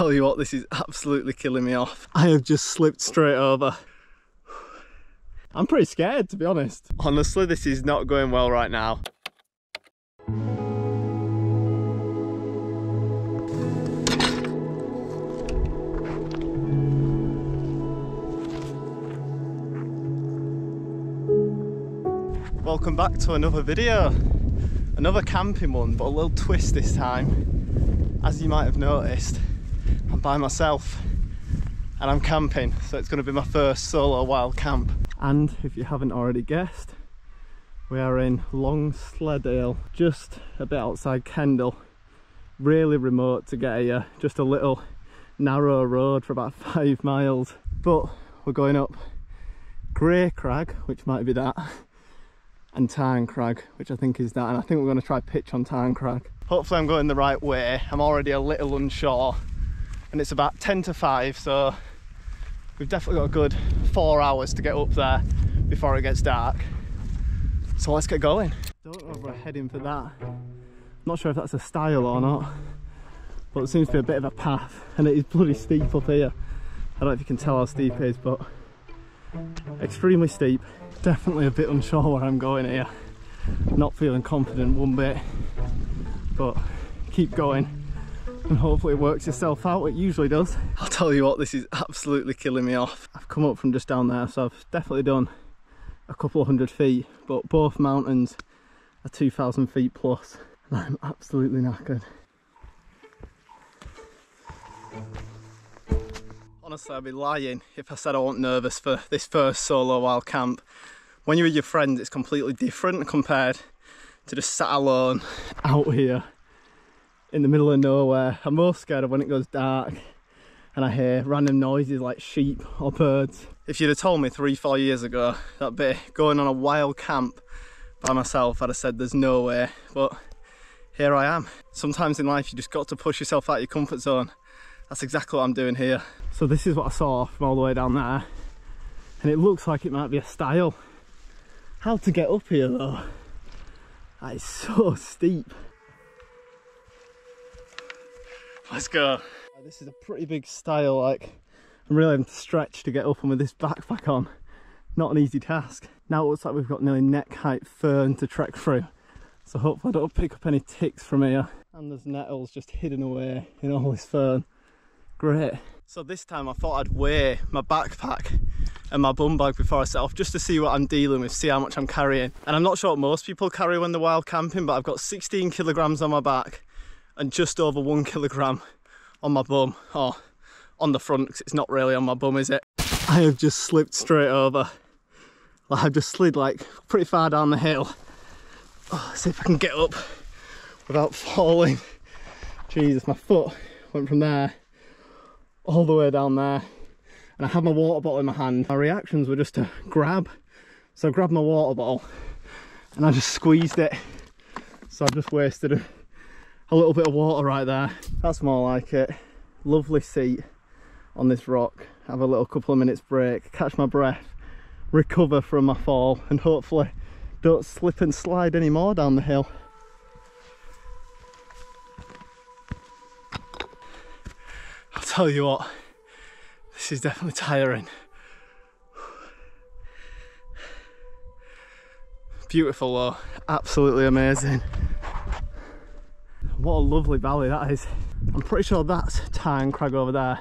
tell you what, this is absolutely killing me off. I have just slipped straight over. I'm pretty scared, to be honest. Honestly, this is not going well right now. Welcome back to another video. Another camping one, but a little twist this time. As you might have noticed, I'm by myself and I'm camping, so it's going to be my first solo wild camp. And if you haven't already guessed, we are in Long Sleddale, just a bit outside Kendal. Really remote to get here, just a little narrow road for about 5 miles. But we're going up Grey Crag, which might be that, and Tarn Crag, which I think is that, and I think we're going to try pitch on Tarn Crag. Hopefully I'm going the right way. I'm already a little unsure, and it's about 10 to 5, so we've definitely got a good 4 hours to get up there before it gets dark. So let's get going. Don't know if we're heading for that. I'm not sure if that's a stile or not, but it seems to be a bit of a path, and it is bloody steep up here. I don't know if you can tell how steep it is, but extremely steep. Definitely a bit unsure where I'm going here. Not feeling confident one bit, but keep going and hopefully it works itself out. It usually does. I'll tell you what, this is absolutely killing me off. I've come up from just down there, so I've definitely done a couple of 100 feet, but both mountains are 2,000 feet plus, and I'm absolutely knackered. Honestly, I'd be lying if I said I wasn't nervous for this first solo wild camp. When you're with your friends, it's completely different compared to just sat alone out here in the middle of nowhere. I'm most scared of when it goes dark and I hear random noises like sheep or birds. If you'd have told me 3-4 years ago that bit going on a wild camp by myself, I'd have said there's no way, but here I am. Sometimes in life you just got to push yourself out of your comfort zone. That's exactly what I'm doing here. So this is what I saw from all the way down there, and it looks like it might be a stile. How to get up here though? That is so steep. Let's go. This is a pretty big stile, like I'm really having to stretch to get up, and with this backpack on, not an easy task. Now it looks like we've got nearly neck height fern to trek through, so hopefully I don't pick up any ticks from here. And there's nettles just hidden away in all this fern. Great. So this time I thought I'd weigh my backpack and my bum bag before I set off, just to see what I'm dealing with, see how much I'm carrying. And I'm not sure what most people carry when they're wild camping, but I've got 16 kilograms on my back and just over 1 kilogram on my bum, or on the front, because it's not really on my bum, is it? I have just slipped straight over. Like, I've just slid like pretty far down the hill. Oh, see if I can get up without falling. Jesus, my foot went from there all the way down there, and I had my water bottle in my hand. My reactions were just to grab, so I grabbed my water bottle and I just squeezed it, so I've just wasted a little bit of water right there. That's more like it. Lovely seat on this rock, have a little couple of minutes break, catch my breath, recover from my fall, and hopefully don't slip and slide anymore down the hill. I'll tell you what, this is definitely tiring. Beautiful though, absolutely amazing. What a lovely valley that is. I'm pretty sure that's Tarn Crag over there.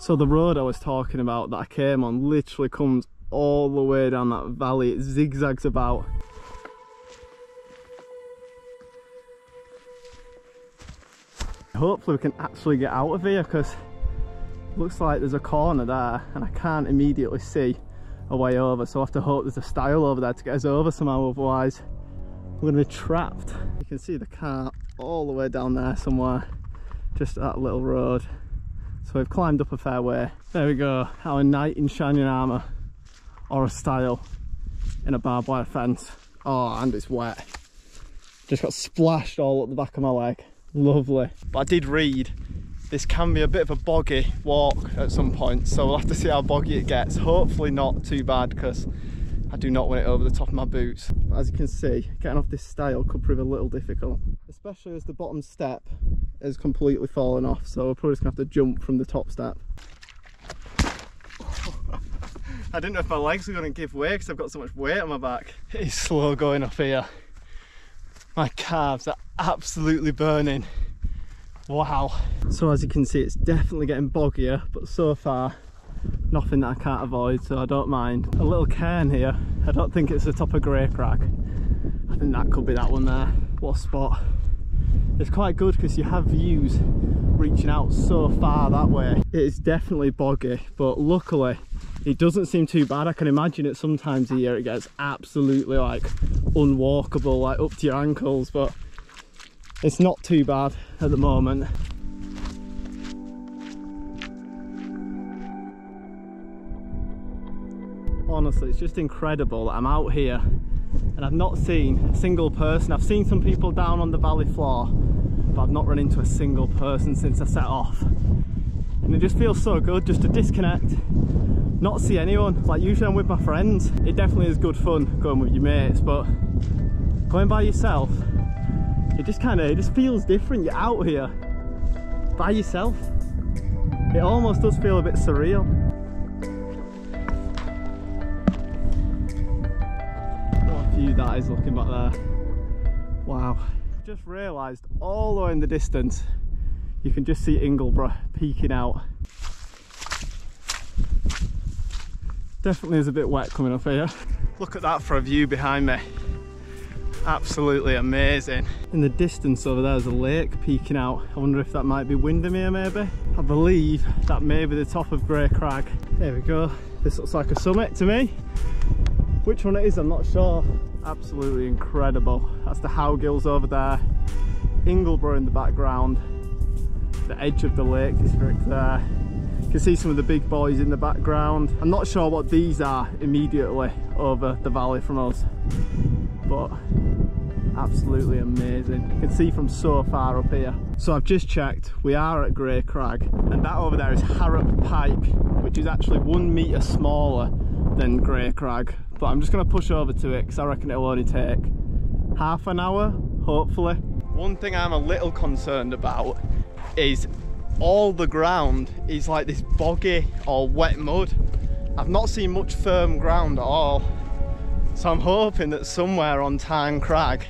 So the road I was talking about that I came on literally comes all the way down that valley. It zigzags about. Hopefully we can actually get out of here, because it looks like there's a corner there and I can't immediately see a way over, so I have to hope there's a stile over there to get us over somehow, otherwise we're going to be trapped. You can see the car all the way down there somewhere, just that little road. So we've climbed up a fair way. There we go, our knight in shining armour, or a stile in a barbed wire fence. Oh, and it's wet. Just got splashed all up the back of my leg. Lovely. But I did read this can be a bit of a boggy walk at some point, so we'll have to see how boggy it gets. Hopefully not too bad, because I do not want it over the top of my boots. But as you can see, getting off this stile could prove a little difficult, especially as the bottom step is completely fallen off, so we're probably just going to have to jump from the top step. I didn't know if my legs were going to give way because I've got so much weight on my back. It is slow going off here. My calves are absolutely burning. Wow. So as you can see, it's definitely getting boggier, but so far nothing that I can't avoid, so I don't mind. A little cairn here. I don't think it's the top of Grey Crag. I think that could be that one there. What a spot. It's quite good because you have views reaching out so far that way. It is definitely boggy, but luckily it doesn't seem too bad. I can imagine it sometimes a year it gets absolutely like unwalkable, like up to your ankles, but it's not too bad at the moment. Honestly, it's just incredible that I'm out here and I've not seen a single person. I've seen some people down on the valley floor, but I've not run into a single person since I set off. And it just feels so good just to disconnect, not see anyone. Like usually I'm with my friends. It definitely is good fun going with your mates, but going by yourself, it just feels different. You're out here by yourself. It almost does feel a bit surreal. What a view that is looking back there. Wow. Just realised all the way in the distance you can just see Ingleborough peeking out. Definitely is a bit wet coming up here. Look at that for a view behind me. Absolutely amazing. In the distance over there is a lake peeking out. I wonder if that might be Windermere maybe. I believe that may be the top of Grey Crag. There we go. This looks like a summit to me. Which one it is I'm not sure. Absolutely incredible. That's the Howgills over there. Ingleborough in the background. The edge of the Lake District there. You can see some of the big boys in the background. I'm not sure what these are immediately over the valley from us, but absolutely amazing. You can see from so far up here. So I've just checked, we are at Grey Crag, and that over there is Harrop Pike, which is actually 1 metre smaller than Grey Crag. But I'm just going to push over to it because I reckon it'll only take half an hour, hopefully. One thing I'm a little concerned about is all the ground is like this boggy or wet mud. I've not seen much firm ground at all. So I'm hoping that somewhere on Tarn Crag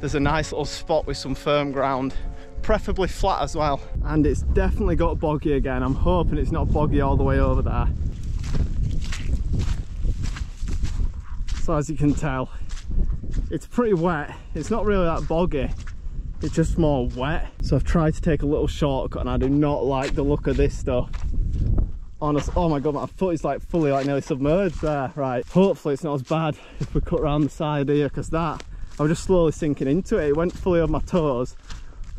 there's a nice little spot with some firm ground, preferably flat as well. And it's definitely got boggy again. I'm hoping it's not boggy all the way over there. So as you can tell, it's pretty wet. It's not really that boggy, it's just more wet. So I've tried to take a little shortcut, and I do not like the look of this stuff. Honestly, oh my god, my foot is like fully like nearly submerged there. Right, hopefully it's not as bad if we cut around the side here, because that, I was just slowly sinking into it. It went fully on my toes.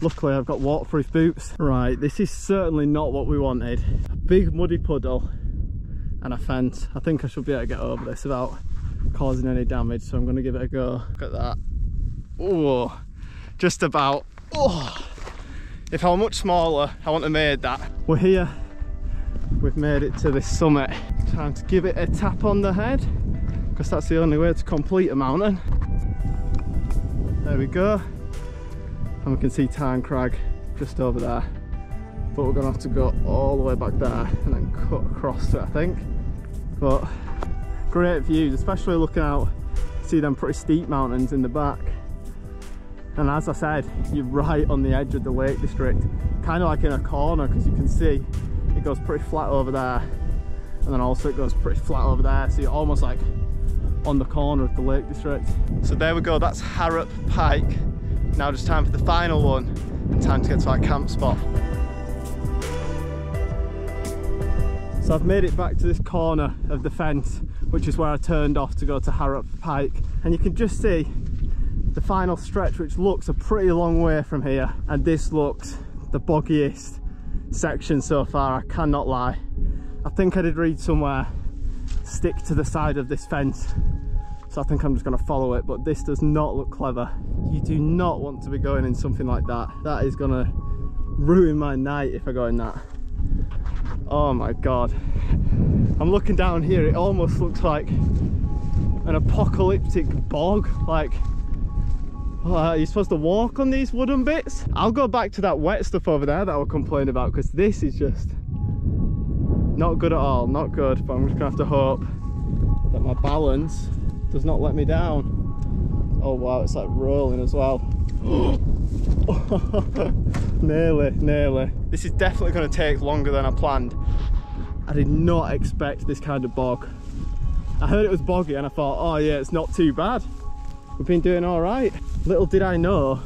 Luckily I've got waterproof boots. Right, this is certainly not what we wanted. A big muddy puddle and a fence. I think I should be able to get over this without causing any damage, so I'm going to give it a go. Look at that. Ooh, just about. Oh, if I were much smaller I wouldn't have made that. We're here. We've made it to this summit. Time to give it a tap on the head, because that's the only way to complete a mountain. There we go. And we can see Tarn Crag just over there. But we're gonna have to go all the way back there and then cut across it, I think. But great views, especially looking out, see them pretty steep mountains in the back. And as I said, you're right on the edge of the Lake District, kind of like in a corner, because you can see it goes pretty flat over there, and then also it goes pretty flat over there, so you're almost like on the corner of the Lake District. So there we go, that's Harrop Pike. Now just time for the final one, and time to get to our camp spot. So I've made it back to this corner of the fence, which is where I turned off to go to Harrop Pike, and you can just see the final stretch, which looks a pretty long way from here, and this looks the boggiest section so far, I cannot lie. I think I did read somewhere, stick to the side of this fence, so I think I'm just going to follow it, but this does not look clever. You do not want to be going in something like that. That is going to ruin my night if I go in that. Oh my god. I'm looking down here, it almost looks like an apocalyptic bog. Like, are you supposed to walk on these wooden bits? I'll go back to that wet stuff over there that I was complaining about, because this is just not good at all. Not good, but I'm just gonna have to hope that my balance does not let me down. Oh wow, it's like rolling as well. Nearly, nearly. This is definitely gonna take longer than I planned. I did not expect this kind of bog. I heard it was boggy and I thought, oh yeah, it's not too bad. We've been doing all right. Little did I know,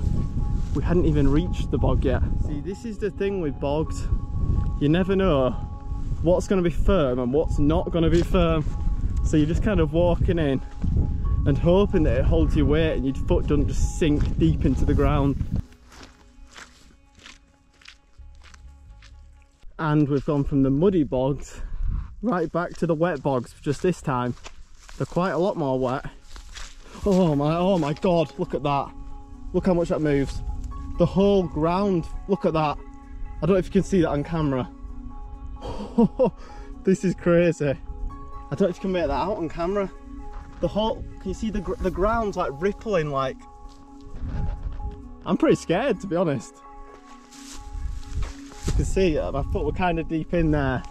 we hadn't even reached the bog yet. See, this is the thing with bogs. You never know what's gonna be firm and what's not gonna be firm. So you're just kind of walking in and hoping that it holds your weight and your foot doesn't just sink deep into the ground. And we've gone from the muddy bogs right back to the wet bogs, just this time they're quite a lot more wet. Oh my god, look at that. Look how much that moves. The whole ground, look at that. I don't know if you can see that on camera. This is crazy. I don't know if you can make that out on camera. The whole, can you see the ground's like rippling, like. I'm pretty scared, to be honest. You can see my foot were kind of deep in there.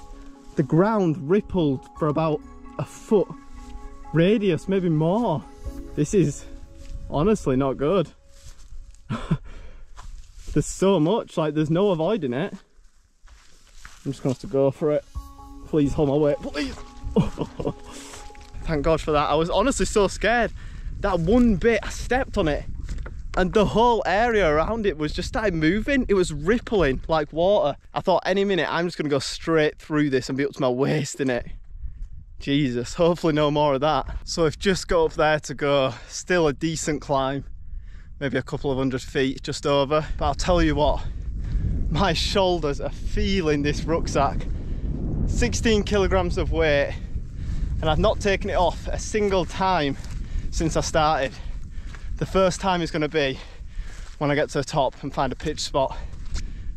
The ground rippled for about a foot radius, maybe more. This is honestly not good. There's so much, like there's no avoiding it. I'm just gonna have to go for it. Please hold my weight, please. Thank god for that. I was honestly so scared. That one bit, I stepped on it and the whole area around it was just started moving. It was rippling like water. I thought any minute I'm just gonna go straight through this and be up to my waist in it. Jesus, hopefully no more of that. So I've just got up there to go. Still a decent climb, maybe a couple of hundred feet, just over. But I'll tell you what, my shoulders are feeling this rucksack. 16 kilograms of weight, and I've not taken it off a single time since I started. The first time is going to be when I get to the top and find a pitch spot,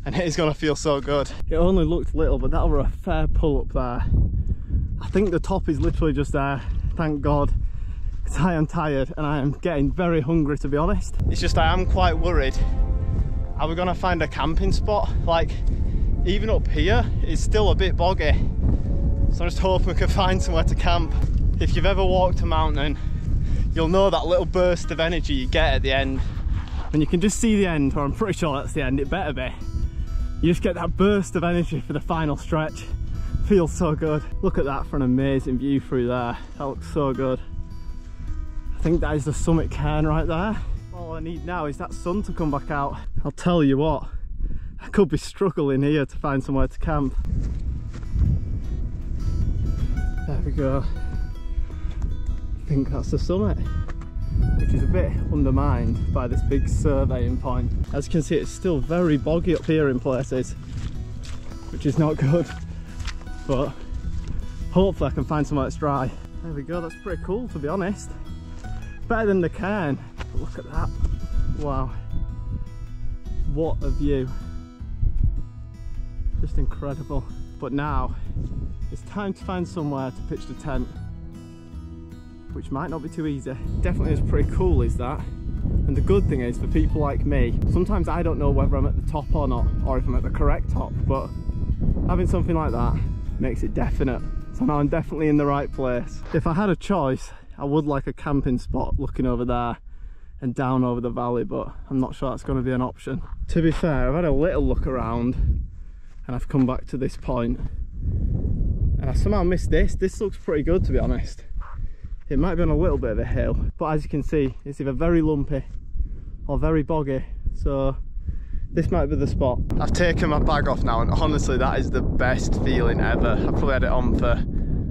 and it is going to feel so good. It only looked little, but that were a fair pull up there. I think the top is literally just there, thank god, because I am tired and I am getting very hungry, to be honest. It's just I am quite worried, are we going to find a camping spot? Like, even up here it's still a bit boggy, so I'm just hoping we can find somewhere to camp. If you've ever walked a mountain, you'll know that little burst of energy you get at the end. And you can just see the end, or I'm pretty sure that's the end, it better be. You just get that burst of energy for the final stretch. Feels so good. Look at that for an amazing view through there. That looks so good. I think that is the summit cairn right there. All I need now is that sun to come back out. I'll tell you what, I could be struggling here to find somewhere to camp. There we go. I think that's the summit, which is a bit undermined by this big surveying point. As you can see, it's still very boggy up here in places, which is not good, but hopefully I can find somewhere that's dry. There we go, that's pretty cool, to be honest. Better than the cairn. Look at that. Wow. What a view. Just incredible. But now it's time to find somewhere to pitch the tent, which might not be too easy. Definitely is pretty cool, is that. And the good thing is, for people like me, sometimes I don't know whether I'm at the top or not, or if I'm at the correct top, but having something like that makes it definite. So now I'm definitely in the right place. If I had a choice, I would like a camping spot looking over there and down over the valley, but I'm not sure that's going to be an option. To be fair, I've had a little look around and I've come back to this point, and I somehow missed this. This looks pretty good, to be honest. It might be on a little bit of a hill, but as you can see, it's either very lumpy or very boggy, so this might be the spot. I've taken my bag off now, and honestly that is the best feeling ever. I've probably had it on for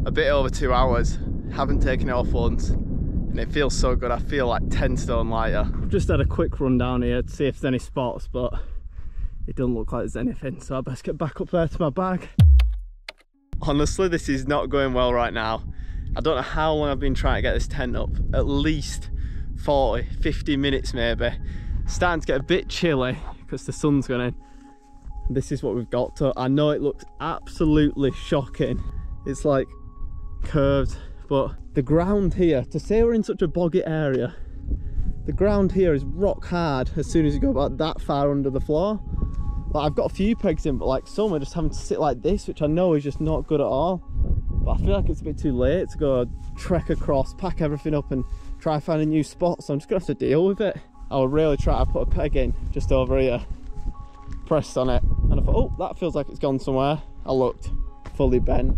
a bit over 2 hours, haven't taken it off once, and it feels so good. I feel like 10 stone lighter. I've just had a quick run down here to see if there's any spots, but it doesn't look like there's anything, so I best get back up there to my bag. Honestly, this is not going well right now. I don't know how long I've been trying to get this tent up, at least 40, 50 minutes maybe. It's starting to get a bit chilly because the sun's gone in. This is what we've got to. I know it looks absolutely shocking. It's like curved, but the ground here, to say we're in such a boggy area, the ground here is rock hard as soon as you go about that far under the floor. Like, I've got a few pegs in, but like some are just having to sit like this, which I know is just not good at all. But I feel like it's a bit too late to go trek across, pack everything up and try find a new spot, so I'm just gonna have to deal with it. I would really try to put a peg in just over here, pressed on it, and I thought, oh, that feels like it's gone somewhere. I looked, fully bent.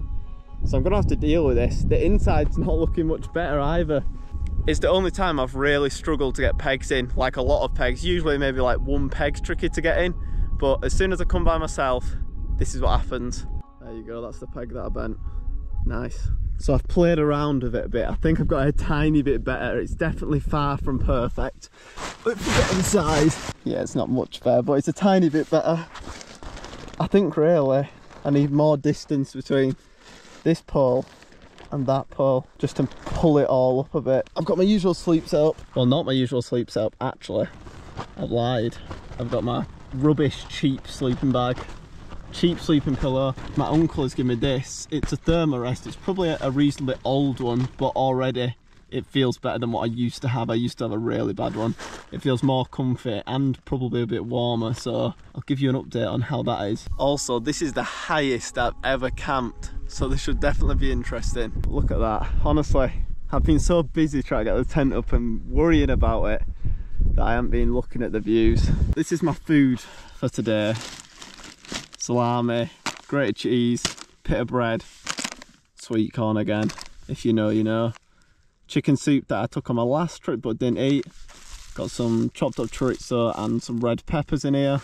So I'm gonna have to deal with this. The inside's not looking much better either. It's the only time I've really struggled to get pegs in, like a lot of pegs. Usually maybe like one peg's tricky to get in, but as soon as I come by myself, this is what happens. There you go, that's the peg that I bent. Nice. So I've played around with it a bit. I think I've got a tiny bit better. It's definitely far from perfect. But forget the size. Yeah, it's not much better, but it's a tiny bit better. I think really I need more distance between this pole and that pole just to pull it all up a bit. I've got my usual sleep setup. Well, not my usual sleep setup, actually. I've lied. I've got my rubbish cheap sleeping bag. Cheap sleeping pillow. My uncle has given me this. It's a Thermarest. It's probably a reasonably old one, but already it feels better than what I used to have. I used to have a really bad one. It feels more comfy and probably a bit warmer, so I'll give you an update on how that is. Also, this is the highest I've ever camped, so this should definitely be interesting. But look at that. Honestly, I've been so busy trying to get the tent up and worrying about it that I haven't been looking at the views. This is my food for today. Salami, grated cheese, bit of bread, sweet corn again, if you know you know. Chicken soup that I took on my last trip but didn't eat. Got some chopped up chorizo and some red peppers in here.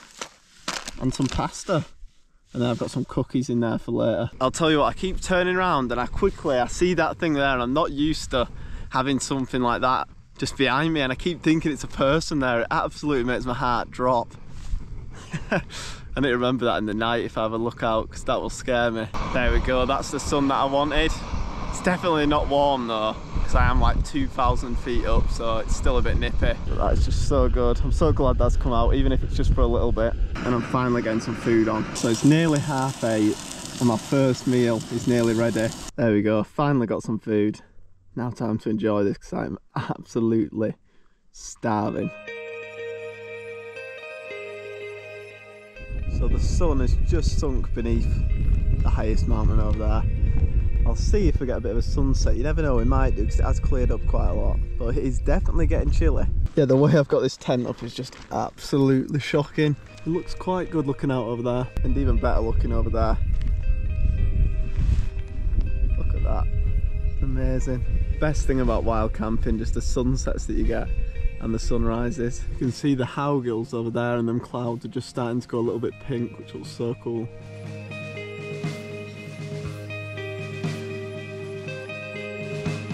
And some pasta. And then I've got some cookies in there for later. I'll tell you what, I keep turning around and I see that thing there, and I'm not used to having something like that just behind me, and I keep thinking it's a person there. It absolutely makes my heart drop. I need to remember that in the night if I have a look out, because that will scare me. There we go, that's the sun that I wanted. It's definitely not warm though, because I am like 2,000 feet up, so it's still a bit nippy. But that's just so good. I'm so glad that's come out, even if it's just for a little bit. And I'm finally getting some food on. So it's nearly 8:30 and my first meal is nearly ready. There we go, finally got some food. Now time to enjoy this, because I'm absolutely starving. So the sun has just sunk beneath the highest mountain over there. I'll see if we get a bit of a sunset. You never know, we might do, because it has cleared up quite a lot. But it is definitely getting chilly. Yeah, the way I've got this tent up is just absolutely shocking. It looks quite good looking out over there, and even better looking over there. Look at that. Amazing. Best thing about wild camping, just the sunsets that you get. And the sun rises. You can see the Howgills over there, and them clouds are just starting to go a little bit pink, which looks so cool.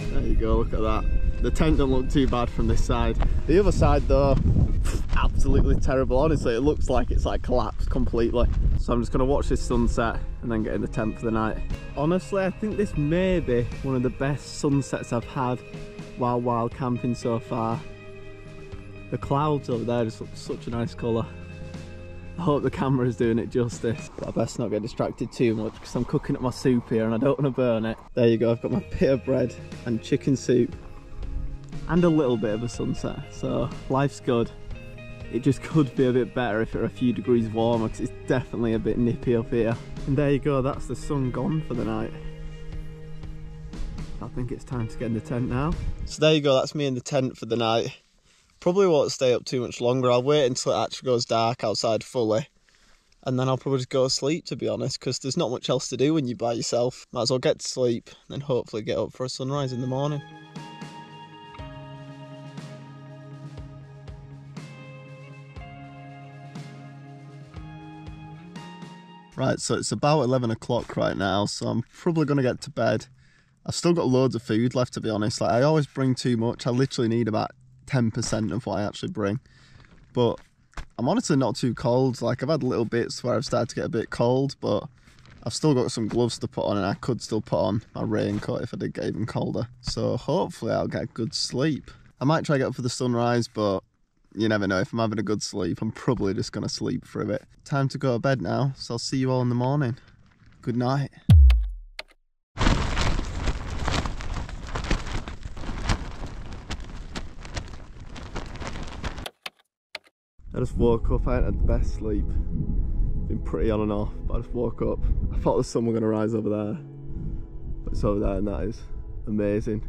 There you go, look at that. The tent don't look too bad from this side. The other side though, absolutely terrible. Honestly, it looks like it's like collapsed completely. So I'm just gonna watch this sunset and then get in the tent for the night. Honestly, I think this may be one of the best sunsets I've had while wild camping so far. The clouds over there just look such a nice colour. I hope the camera's doing it justice. But I best not get distracted too much, because I'm cooking up my soup here and I don't want to burn it. There you go, I've got my pita of bread and chicken soup. And a little bit of a sunset, so life's good. It just could be a bit better if it were a few degrees warmer, because it's definitely a bit nippy up here. And there you go, that's the sun gone for the night. I think it's time to get in the tent now. So there you go, that's me in the tent for the night. Probably won't stay up too much longer. I'll wait until it actually goes dark outside fully, and then I'll probably just go to sleep, to be honest, because there's not much else to do when you're by yourself. Might as well get to sleep and then hopefully get up for a sunrise in the morning. Right, so it's about 11 o'clock right now, so I'm probably going to get to bed. I've still got loads of food left, to be honest. Like, I always bring too much. I literally need about 10% of what I actually bring, but I'm honestly not too cold. Like, I've had little bits where I've started to get a bit cold, but I've still got some gloves to put on, and I could still put on my raincoat if I did get even colder. So hopefully I'll get good sleep. I might try to get up for the sunrise, but you never know, if I'm having a good sleep, I'm probably just going to sleep through it. Time to go to bed now, so I'll see you all in the morning. Good night. I just woke up, I ain't had the best sleep. Been pretty on and off, but I just woke up. I thought the sun was going to rise over there, but it's over there and that is amazing.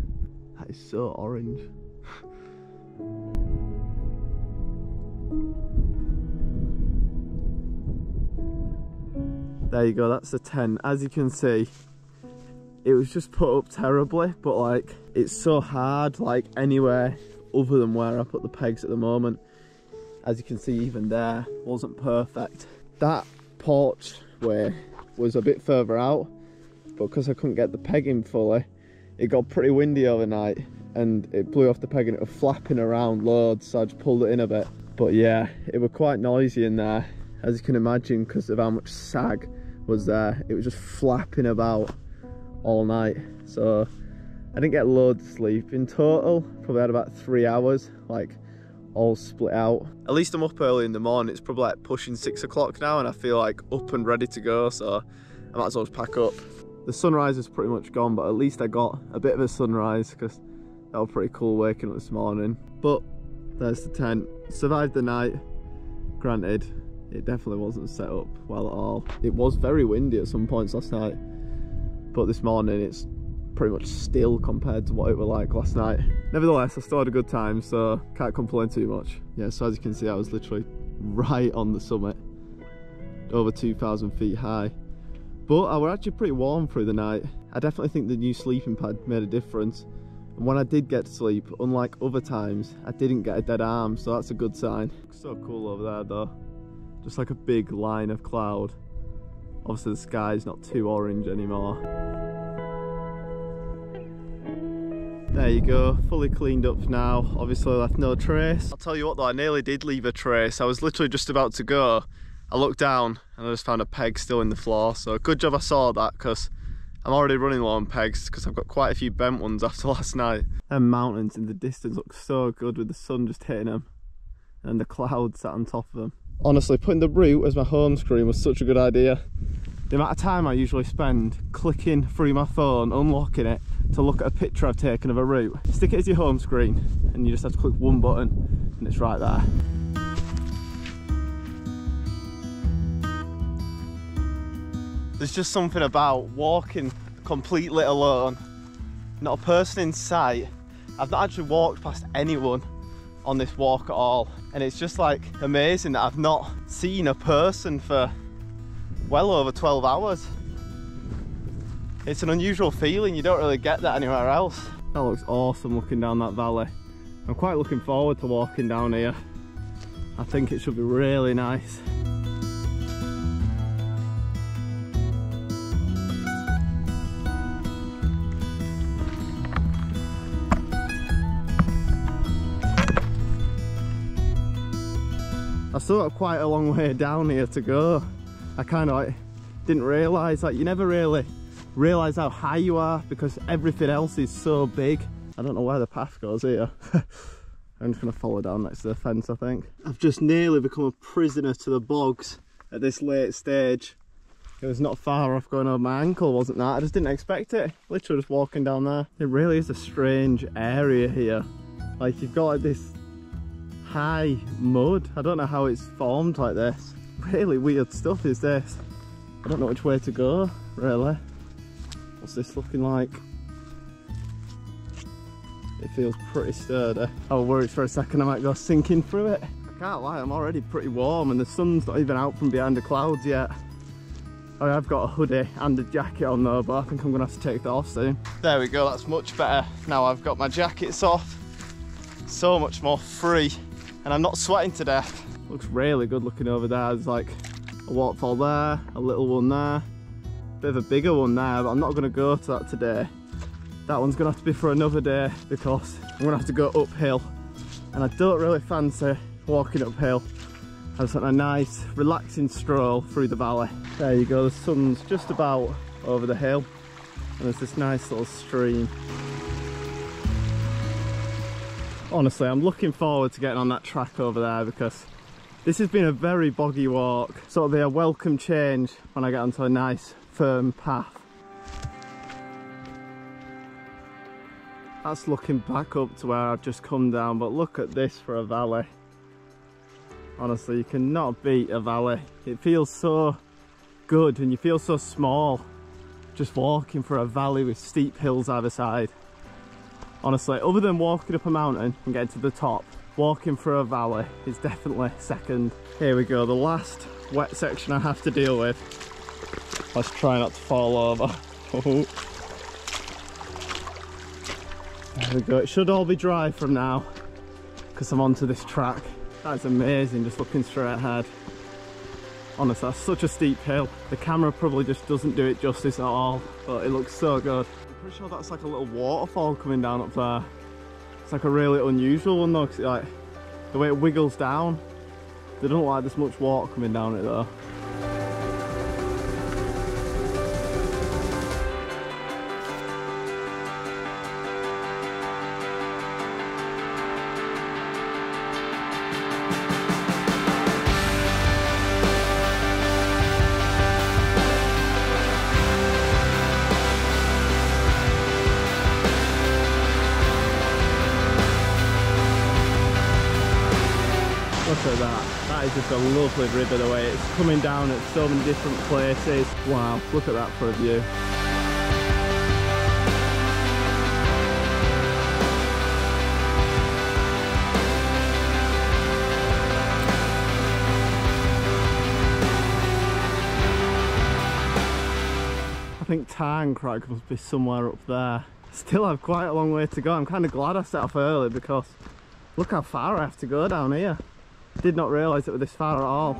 That is so orange. There you go, that's the tent. As you can see, it was just put up terribly, but like, it's so hard, like anywhere other than where I put the pegs at the moment. As you can see, even there wasn't perfect. That porch way was a bit further out, but because I couldn't get the pegging fully, it got pretty windy overnight and it blew off the peg and it was flapping around loads, so I just pulled it in a bit. But yeah, it was quite noisy in there, as you can imagine, because of how much sag was there. It was just flapping about all night, so I didn't get loads of sleep. In total, probably had about 3 hours, like all split out. At least I'm up early in the morning. It's probably like pushing 6 o'clock now and I feel like up and ready to go, so I might as well just pack up. The sunrise is pretty much gone, but at least I got a bit of a sunrise because that was pretty cool waking up this morning. But there's the tent. Survived the night. Granted, it definitely wasn't set up well at all. It was very windy at some points last night, but this morning it's pretty much still compared to what it was like last night. Nevertheless, I still had a good time, so can't complain too much. Yeah, so as you can see, I was literally right on the summit, over 2,000 feet high. But I was actually pretty warm through the night. I definitely think the new sleeping pad made a difference. And when I did get to sleep, unlike other times, I didn't get a dead arm, so that's a good sign. So cool over there though. Just like a big line of cloud. Obviously the sky's not too orange anymore. There you go, fully cleaned up now. Obviously I left no trace. I'll tell you what though, I nearly did leave a trace. I was literally just about to go. I looked down and I just found a peg still in the floor. So good job I saw that, because I'm already running low on pegs because I've got quite a few bent ones after last night. And mountains in the distance look so good with the sun just hitting them and the clouds sat on top of them. Honestly, putting the route as my home screen was such a good idea. The amount of time I usually spend clicking through my phone, unlocking it, to look at a picture I've taken of a route. Stick it as your home screen and you just have to click one button and it's right there. There's just something about walking completely alone. Not a person in sight. I've not actually walked past anyone on this walk at all, and it's just like amazing that I've not seen a person for well over 12 hours. It's an unusual feeling, you don't really get that anywhere else. That looks awesome looking down that valley. I'm quite looking forward to walking down here. I think it should be really nice. I've still got quite a long way down here to go. I kind of like didn't realise, like you never really realise how high you are because everything else is so big. I don't know where the path goes here. I'm just going to follow down next to the fence, I think. I've just nearly become a prisoner to the bogs at this late stage. It was not far off going over my ankle, wasn't that? I just didn't expect it. Literally just walking down there. It really is a strange area here. Like you've got like this high mud. I don't know how it's formed like this. Really weird stuff is this. I don't know which way to go, really. What's this looking like? It feels pretty sturdy. I was worried for a second I might go sinking through it. I can't lie, I'm already pretty warm and the sun's not even out from behind the clouds yet. I mean, I've got a hoodie and a jacket on though, but I think I'm going to have to take that off soon. There we go, that's much better. Now I've got my jackets off. So much more free. And I'm not sweating to death. Looks really good looking over there. There's like a waterfall there, a little one there, bit of a bigger one there, but I'm not going to go to that today. That one's going to have to be for another day because I'm going to have to go uphill and I don't really fancy walking uphill. I just want a nice relaxing stroll through the valley. There you go, the sun's just about over the hill and there's this nice little stream. honestly, I'm looking forward to getting on that track over there because this has been a very boggy walk, so it'll be a welcome change when I get onto a nice firm path. That's looking back up to where I've just come down, but look at this for a valley. Honestly, you cannot beat a valley. It feels so good and you feel so small just walking for a valley with steep hills either side. Honestly, other than walking up a mountain and getting to the top, walking through a valley is definitely second. Here we go, the last wet section I have to deal with. Let's try not to fall over. There we go, it should all be dry from now because I'm onto this track. That's amazing, just looking straight ahead. Honestly, that's such a steep hill. The camera probably just doesn't do it justice at all, but it looks so good. I'm pretty sure that's like a little waterfall coming down up there. It's like a really unusual one though, because like, the way it wiggles down, they don't like this much water coming down it though. That is just a lovely river the way it's coming down at so many different places. Wow, look at that for a view. I think Tarn Crag must be somewhere up there. Still have quite a long way to go. I'm kind of glad I set off early because look how far I have to go down here. Did not realise it was this far at all.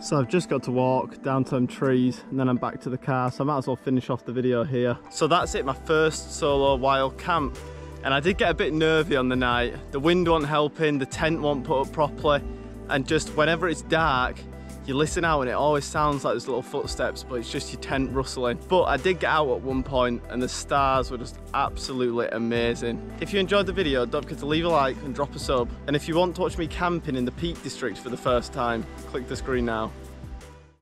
So I've just got to walk down to some trees and then I'm back to the car, so I might as well finish off the video here. So that's it, my first solo wild camp. And I did get a bit nervy on the night. The wind wasn't helping, the tent wasn't put up properly, and just whenever it's dark, you listen out and it always sounds like there's little footsteps, but it's just your tent rustling. But I did get out at one point and the stars were just absolutely amazing. If you enjoyed the video, don't forget to leave a like and drop a sub. And if you want to watch me camping in the Peak District for the first time, click the screen now.